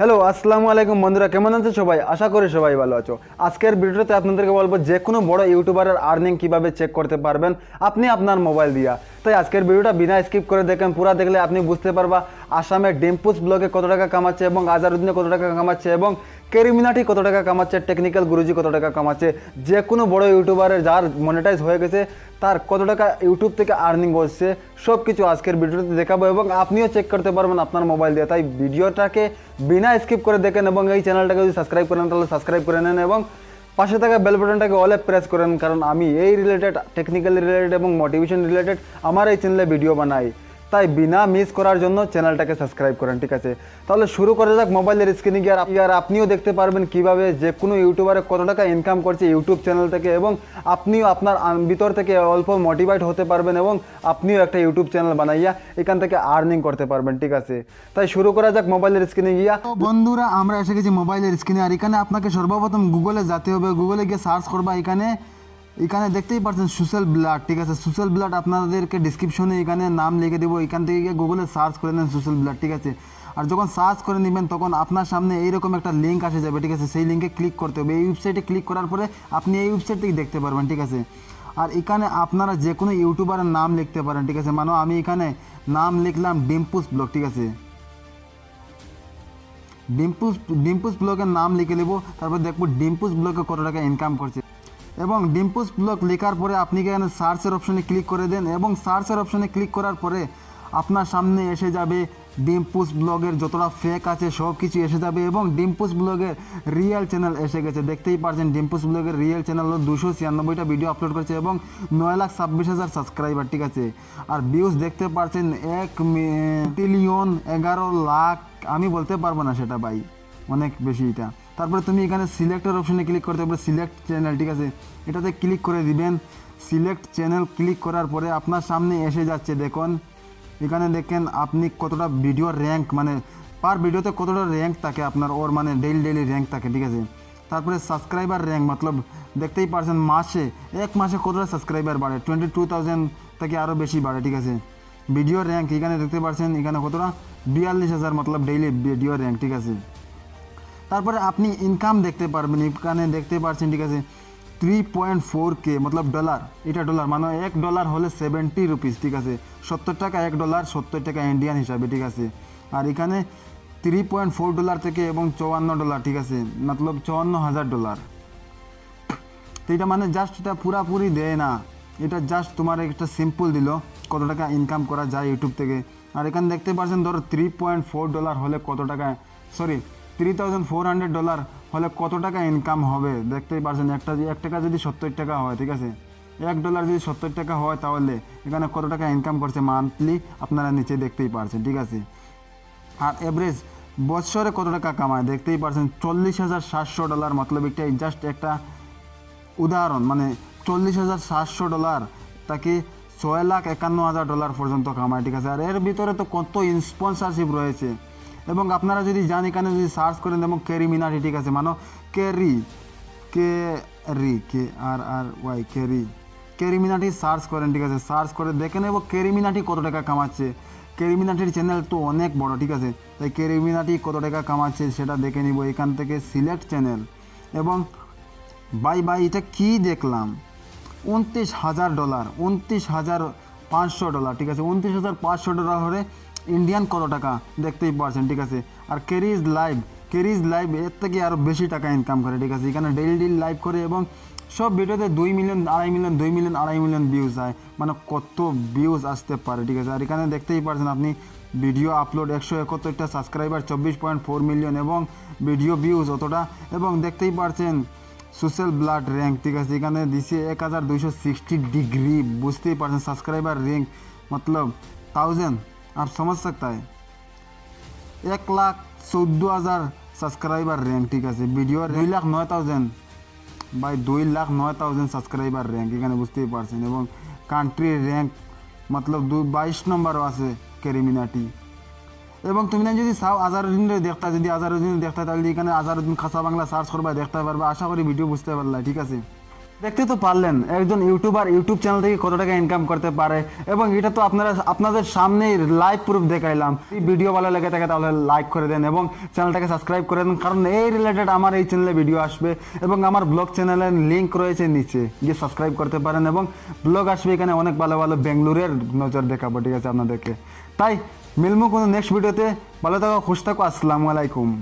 Hello अस्सलामु आलैकुम बंधुरा केमन आछो सबाई आशा करी सबाई भालो आछो। आजकेर भिडियोते आपनादेरके बोलबो जे कोनो बड़ो यूट्यूबारेर आर्निंग किभाबे चेक करते पारबेन आपनि आपनार मोबाइल दिया। तो आजकेर भिडियोटा बिना स्किप करे देखें, पूरा देखले आपनि बुझते पारबा आसामे डिम्पल्स ब्लगे कत टाका कामाच्छे, आजारुद्दीन कत टाका कामाच्छे एबं कैरिमिनाटी कत टाका कामाच्छे, टेक्निकल गुरुजी कत टाका कामाच्छे। जे कोनो बड़ो यूट्यूबारेर जार मोनेटाइज हये गेछे तार कत टाका यूट्यूब थेके आर्निंग होच्छे सबकिछु आजकेर भिडियोते देखाबो एबं आपनिओ चेक करते पारबेन आपनार मोबाइल दिये। ताई भिडियोटाके बिना स्किप करे देखें एबं एई चैनलटाके जोदि सबस्क्राइब करेन ताहले सबस्क्राइब करे नेन एबं पाशे थाका बेल बटनटाके अले प्रेस करें, कारण आमी एई रिलेटेड टेक्निकल रिलेटेड एबं मोटिवेशन रिलेटेड आमार एई चैनेले भिडियो बनाई। ताई बिना मिस करार जोन्नो चैनलटाके सबस्क्राइब करें। ठीक आछे, ताहले शुरू करा जाक मोबाइलेर स्क्रिने गिये। आर आपनिओ देखते पारबेन किभाबे जे कोनो यूट्यूबारे कत टाका इनकाम करछे यूट्यूब चैनल थेके एबं आपनिओ आपनार भितर थेके अल्प मोटिवेट होते पारबेन एबं आपनिओ एकटा यूट्यूब चैनल बनाइया एखान थेके आर्निंग करते पारबेन। ठीक आछे, ताई शुरू करा जाक मोबाइलेर स्क्रिने गिये। तो बंधुरा आमरा एसे गेछि मोबाइलेर स्क्रिने। आर एखाने आपनाके सर्वप्रथम गूगले जेते होबे, गूगले गिये सार्च करबा। एखाने इखाने देखते ही पार्सन सोशल ब्लेड। ठीक है, सोशल ब्लेड अपन के डिस्क्रिप्शने इखाने नाम लिखे देव। इखान गूगले सार्च कर नीन सोशल ब्लेड। ठीक है, और जो सार्च कर नीबें तक आपनर सामने एरकम एक लिंक आसे जाए। ठीक है, से लिंके क्लिक करते हैं। वेबसाइटे क्लिक करार पर अपनी ये वेबसाइट देखते पारबेन। ठीक है, और इखाने अपनारा जेको यूट्यूबार नाम लिखते पारें। ठीक है, मानो आमी इखाने नाम लिखलाम डिम्पल्स ब्लॉग। ठीक है, डिम्पल्स ब्लॉगर नाम लिखे लेब। तारपर देखो डिम्पल्स ब्लॉगे कत टाका इनकाम करछे एवं डिम्पल्स ब्लॉग लेखार पर आपनी के सार्चर अपशने क्लिक कर दें। एवं सार्चर अपशने क्लिक करार पर आपनार सामने एसे जाबे डिम्पल्स ब्लॉगर जोतोटा फेक आछे सब किछु एसे जाबे एवं डिम्पल्स ब्लॉगर रियल चैनल एसे गेछे। देखते ही पारछेन डिम्पल्स ब्लॉगर रियल चैनल 296टा भिडियो अपलोड करछे एवं 9,26,000 सबसक्राइबार। ठीक आछे, आर भिउज देखते पारछेन 1,11,00,000। आमी बोलते पारबो ना सेटा भाई अनेक बेशी। एटा तारपर तुम इन्हें सिलेक्टर अपशने क्लिक करते हो सिलेक्ट चैनल। ठीक है, ये क्लिक कर दीबें। सिलेक्ट चैनल क्लिक करार पर आपनर सामने एसे जाच्छे। देखुन इन्हें देखें आपनी कतटा भिडियो रैंक माने पर भिडियोते कतटा रैंक थाके आपनर और माने डेली डेली रैंक थाके। ठीक है, तारपर सबसक्राइबार रैंक मतलब देखते ही पारछेन मासे एक मासे कतटा सबसक्राइबार बाढ़े 22,000 थाके आरो बेशी बाढ़े। ठीक है, भिडियो रैंक इन्हें देखते पारछेन इन्हें कतटा 42,000 मतलब डेली भिडियो रैंक। ठीक है, तारपर आपनी इनकाम देखते पारबेन इखाने देखते पारछेन। ठीक है, 3.4K मतलब डॉलर। इटा डॉलर मानो $1 होले 70 रुपीज़। ठीक है, 70 टाका $1 70 टाका इंडियन हिसाबे। ठीक है, और इखाने 3.4 डॉलर थेके एबं $54। ठीक है, मतलब $54,000। तो ये माने जस्ट इटा पुरापुरी देय ना, इटा जस्ट तुम्हारे एक सिम्पल दिलो कत टाका इनकाम करा जाए यूट्यूब थेके। और एखाने देखते पारछेन धरो $3.4 होले कत टाका सरि $3,400 हमें कत टाका इनकाम होबे देखते ही पारछेन। एक टाका जो 70 टाका है। ठीक है, $1 जो 70 टाका है ताहले एखाने कत टाका इनकाम करछे मान्थलि अपनारा नीचे देखते ही पारछेन। ठीक है, और एवरेज बछरे कत टाका कमाय देखते ही पारछेन $40,700 मतलब एक जस्ट एक उदाहरण माने $40,700 ताकि $6,51,000 पर्यन्त कमाय। ठीक है, और एर भितरे तो कत स्पन्सरशिप रयेछे एवं अपनारा जी जान एखे जी सार्च करें कैरिमिनाटी। ठीक है, मानो कैरिमिनाटी सार्च करें। ठीक है, सार्च कर देखे नेब कैरिमिनाटी कत टाका कमाच्छे। कैरिमिनाटिर चैनल तो अनेक बड़ो। ठीक है, तो कैरिमिनाटी कत टाका कमाच्छे सेटा देखे निब। एखान सिलेक्ट चैनल एवं बाई बाई इटा कि देखलाम $29,000 $29,500। ठीक है, $29,500 हरे इंडियन कत टाका देखते ही पारछेन। ठीक है, और कैरिज लाइव एर थेके आरो बेशी टाका इनकाम करे। ठीक है, एखाने डेली डेली लाइव करे एवं सब भिडियोते 2 million 2.5 million 2 million 2.5 million views आए माने कत भिउज आसते पारे। ठीक है, और एखाने देखते ही पारछेन आपनी भिडियो अपलोड 171टा सबसक्राइबार 24.4 मिलियन एवं भिडियो भिउज अतटा एवं देखते ही पारछेन सोशल ब्लेड रैंक। ठीक है, एखाने दिछे 1260 डिग्री बुझते ही पारछेन सबसक्राइबार रैंक मतलब 1000 आप समझ सकता है 1,14,000 सबसक्राइबार रैंक। ठीक है, वीडियो 2,09,000 बाई 2,09,000 सबसक्राइबार रैंक ये बुझते ही पारछेन। एवं कान्ट्री रैंक मतलब 22 नम्बर आछे कैरिमिनाटी। एवं तुम जो चाओ आजारुद्दीन देखता जी आजारुद्दीन देखता आजारुद्दीन खासा बांगला सार्च करबा देखते पारबा। आशा करी भिडियो बुझते पारला। ठीक है, देखते तो पारलें एकजन यूट्यूबार यूट्यूब चैनल थेके कत टाका इनकाम करते पारे एबं एटा तो आपनारा आपनादेर सामनेई लाइव प्रूफ देखाइलाम। भिडियो भालो लेगे थाके ताहले लाइक करे देन एबं चैनलटाके सब्सक्राइब करे देन, कारण एई रिलेटेड आमार एई चैनेले भिडियो आसबे एबं आमार ब्लग चैनेलेर लिंक रयेछे नीचे, गिये सब्सक्राइब करते पारेन एबं ब्लग आसबे एखाने अनेक भालो भालो बेंगलुरेर नजर देखाबो। ठीक आछे, आपनादेरके ताई मिलबो कोनो नेक्स्ट भिडियोते। भालो थाको, खुश थाको, आसलामु आलाइकुम।